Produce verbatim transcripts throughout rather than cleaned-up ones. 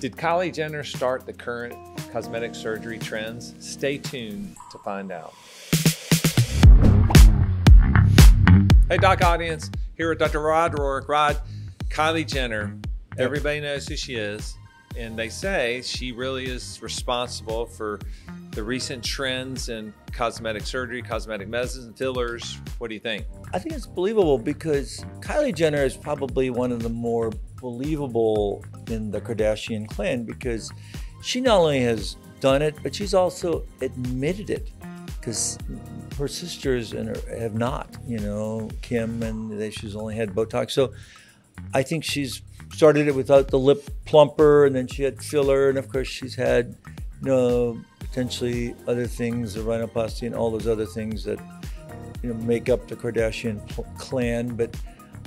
Did Kylie Jenner start the current cosmetic surgery trends? Stay tuned to find out. Hey Doc audience, here with Doctor Rod Rohrich. Rod, Kylie Jenner, everybody knows who she is, and they say she really is responsible for the recent trends in cosmetic surgery, cosmetic medicine, fillers. What do you think? I think it's believable because Kylie Jenner is probably one of the more believable in the Kardashian clan because she not only has done it, but she's also admitted it because her sisters and her have not, you know, Kim, and they, she's only had Botox. So I think she's started it without the lip plumper, and then she had filler, and of course she's had, you know, potentially other things, the rhinoplasty and all those other things that, you know, make up the Kardashian clan. But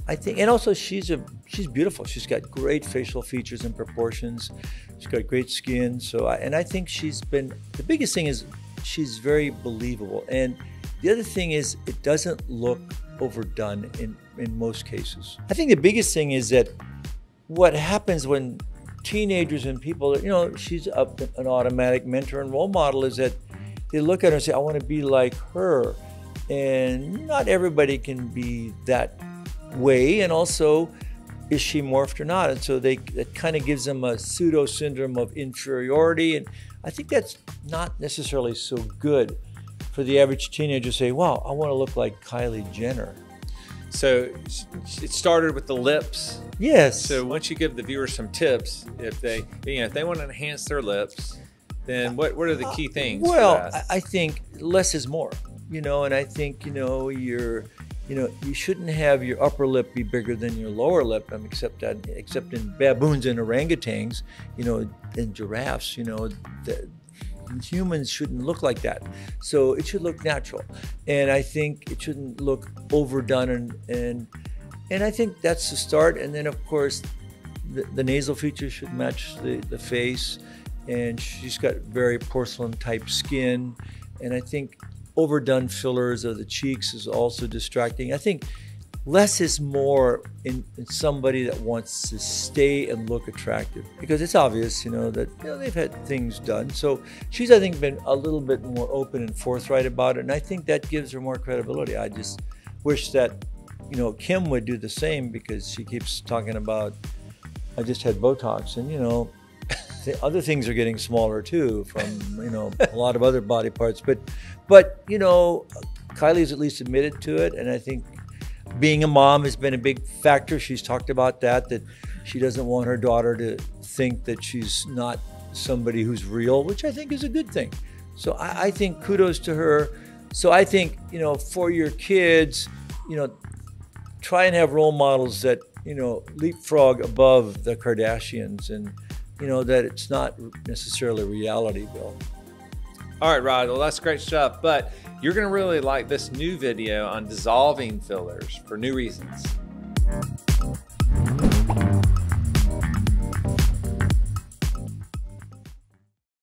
I think, and also she's a she's beautiful. She's got great facial features and proportions. She's got great skin. So, I, and I think she's been, the biggest thing is she's very believable. And the other thing is it doesn't look overdone in, in most cases. I think the biggest thing is that what happens when teenagers and people, you know, she's up an automatic mentor and role model is that they look at her and say, I want to be like her. And not everybody can be that way, and also is she morphed or not, and so they that kind of gives them a pseudo syndrome of inferiority, and I think that's not necessarily so good for the average teenager to say, wow, I want to look like Kylie Jenner. So it started with the lips. Yes. So once you give the viewers some tips, if they, you know, if they want to enhance their lips, then what what are the key things? Well, for that? I think less is more, you know, and I think, you know, you're You know, you shouldn't have your upper lip be bigger than your lower lip, um, except that, except in baboons and orangutans, you know, and giraffes, you know, the, humans shouldn't look like that. So it should look natural. And I think it shouldn't look overdone. And, and, and I think that's the start. And then, of course, the, the nasal features should match the, the face. And she's got very porcelain type skin. And I think overdone fillers of the cheeks is also distracting. I think less is more in, in somebody that wants to stay and look attractive, because it's obvious, you know, that, you know, they've had things done. So she's, I think, been a little bit more open and forthright about it, and I think that gives her more credibility. I just wish that, you know, Kim would do the same, because she keeps talking about, I just had Botox, and, you know, the other things are getting smaller too from, you know, a lot of other body parts. But, but you know, Kylie's at least admitted to it. And I think being a mom has been a big factor. She's talked about that, that she doesn't want her daughter to think that she's not somebody who's real, which I think is a good thing. So I, I think kudos to her. So I think, you know, for your kids, you know, try and have role models that, you know, leapfrog above the Kardashians, and, you know, that it's not necessarily reality, Bill. All right, Rod, well, that's great stuff, but you're gonna really like this new video on dissolving fillers for new reasons.